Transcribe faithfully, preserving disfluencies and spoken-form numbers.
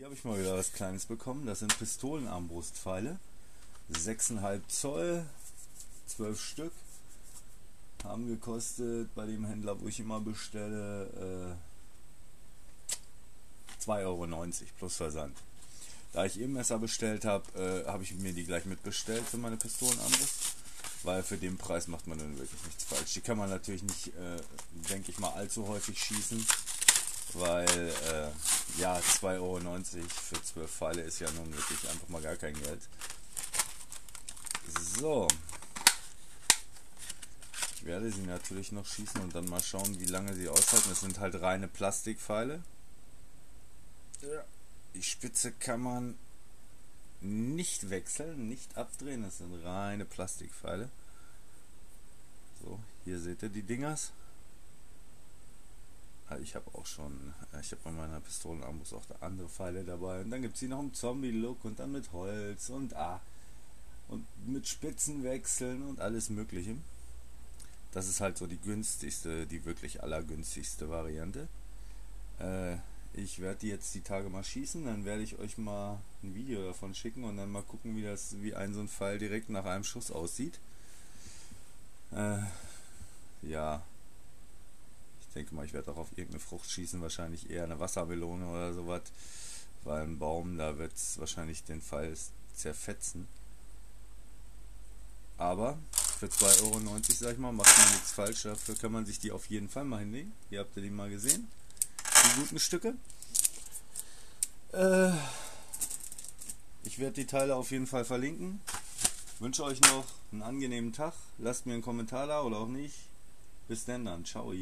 Hier habe ich mal wieder was Kleines bekommen. Das sind Pistolenarmbrustpfeile. sechs Komma fünf Zoll, zwölf Stück. Haben gekostet bei dem Händler, wo ich immer bestelle, äh, zwei Euro neunzig plus Versand. Da ich eben Messer bestellt habe, äh, habe ich mir die gleich mitbestellt für meine Pistolenarmbrust. Weil für den Preis macht man dann wirklich nichts falsch. Die kann man natürlich nicht, äh, denke ich mal, allzu häufig schießen. Weil, äh, ja, zwei Euro neunzig für zwölf Pfeile ist ja nun wirklich einfach mal gar kein Geld. So. Ich werde sie natürlich noch schießen und dann mal schauen, wie lange sie aushalten. Das sind halt reine Plastikpfeile. Die Spitze kann man nicht wechseln, nicht abdrehen. Das sind reine Plastikpfeile. So, hier seht ihr die Dingers. Ich habe auch schon, ich habe bei meiner Pistolenarmbrust auch andere Pfeile dabei. Und dann gibt es die noch im Zombie-Look und dann mit Holz und ah, und mit Spitzenwechseln und alles Mögliche. Das ist halt so die günstigste, die wirklich allergünstigste Variante. Äh, ich werde die jetzt die Tage mal schießen, dann werde ich euch mal ein Video davon schicken und dann mal gucken, wie das, wie ein so ein Pfeil direkt nach einem Schuss aussieht. Äh, ja, ich denke mal, ich werde auch auf irgendeine Frucht schießen, wahrscheinlich eher eine Wassermelone oder sowas, weil ein Baum, da wird es wahrscheinlich den Pfeil zerfetzen. Aber für zwei Euro neunzig, sag ich mal, macht man nichts falsch. Dafür kann man sich die auf jeden Fall mal hinlegen. Hier habt ihr die mal gesehen. Die guten Stücke. Äh, ich werde die Teile auf jeden Fall verlinken. Wünsche euch noch einen angenehmen Tag. Lasst mir einen Kommentar da oder auch nicht. Bis dann dann. Ciao.